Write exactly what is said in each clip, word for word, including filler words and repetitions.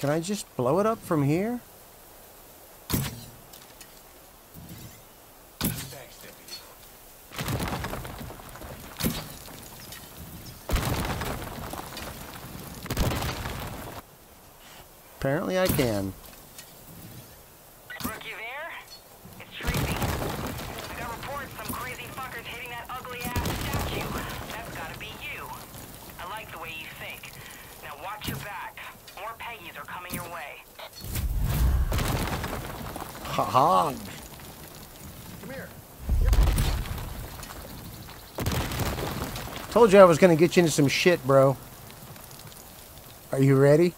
Can I just blow it up from here? Apparently I can. Rookie there? It's Tracy. I got reports some crazy fuckers hitting that ugly ass statue. That's gotta be you. I like the way you think. Now watch your back. More Peggy's are coming your way. Haha. Come here. Told you I was gonna get you into some shit, bro. Are you ready?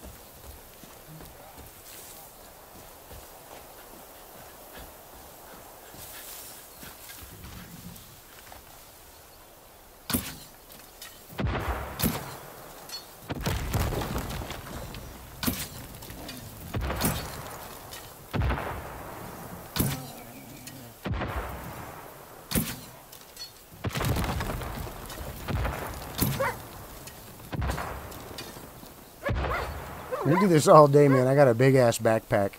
We do this all day, man. I got a big ass backpack.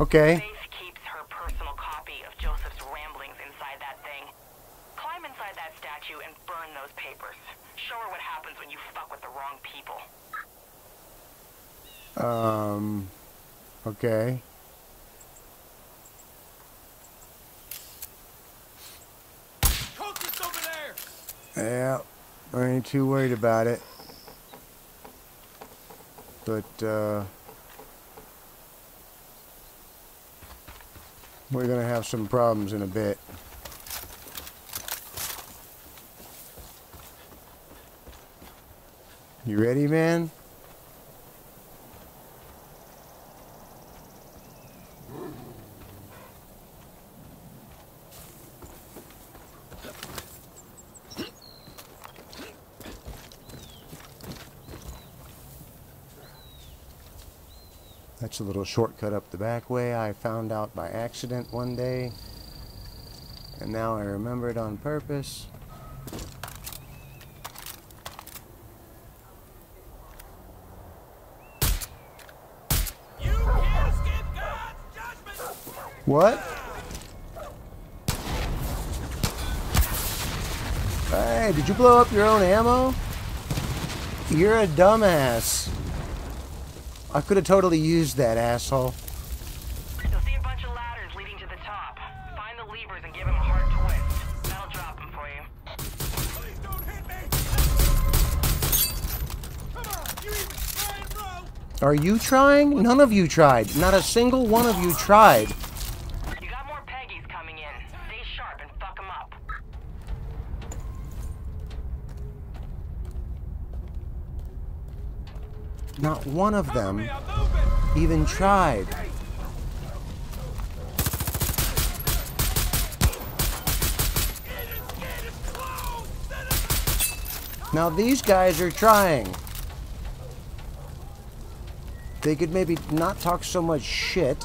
Okay. Faith keeps her personal copy of Joseph's ramblings inside that thing. Climb inside that statue and burn those papers. Show her what happens when you fuck with the wrong people. Um. Okay. Focus over there. Yeah, I ain't too worried about it. But uh. We're gonna have some problems in a bit. You ready, man? A little shortcut up the back way I found out by accident one day, and now I remember it on purpose. You escape God's judgment. What? Hey, did you blow up your own ammo? You're a dumbass. I could have totally used that, asshole. You'll see a bunch of ladders leading to the top. Find the levers and give them a hard twist. That'll drop them for you. Please don't hit me! Come on, you even trying, bro? Are you trying? None of you tried. Not a single one of you tried. You got more Peggy's coming in. Stay sharp and fuck them up. Not one of them even tried. Now these guys are trying. They could maybe not talk so much shit.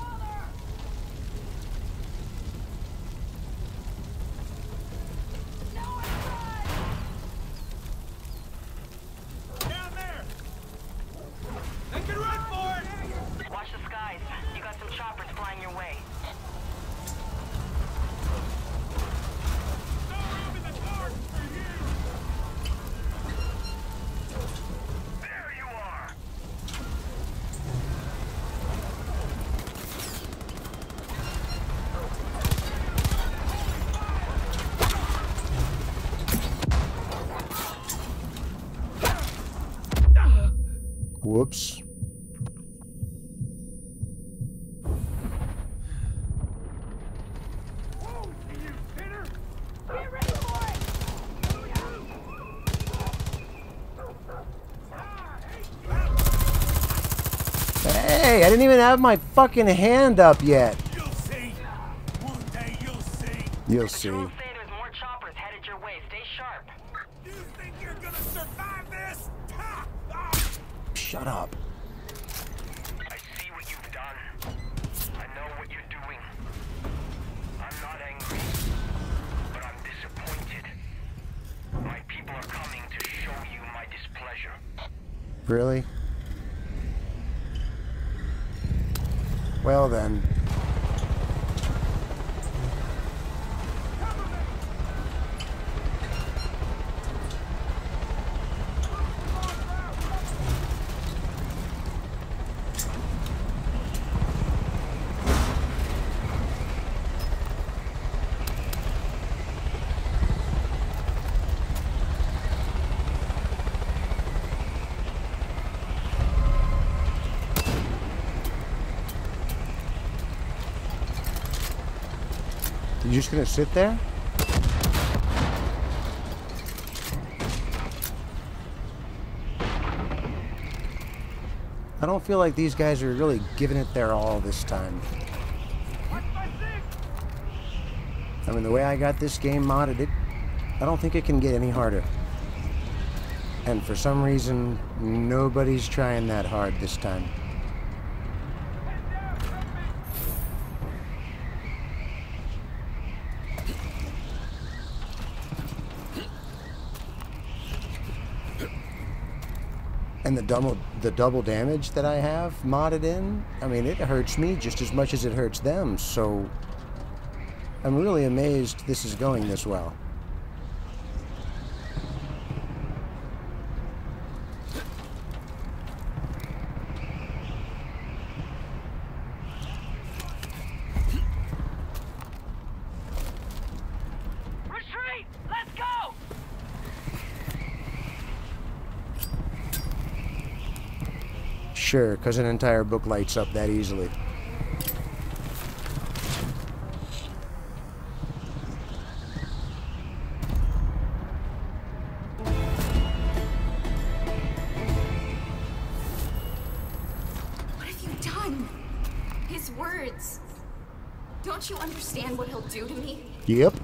Whoops. Hey, I didn't even have my fucking hand up yet. You'll see. One day you'll see. You'll see. More choppers headed your way. Stay sharp. You think you're gonna survive this? Ha! Ah! Shut up. I see what you've done. I know what you're doing. I'm not angry, but I'm disappointed. My people are coming to show you my displeasure. Really? Well then. You're just gonna sit there? I don't feel like these guys are really giving it their all this time. I mean, the way I got this game modded, it, I don't think it can get any harder. And for some reason, nobody's trying that hard this time. And the double, the double damage that I have modded in, I mean, it hurts me just as much as it hurts them, so I'm really amazed this is going this well. Sure, because an entire book lights up that easily. What have you done? His words. Don't you understand what he'll do to me? Yep.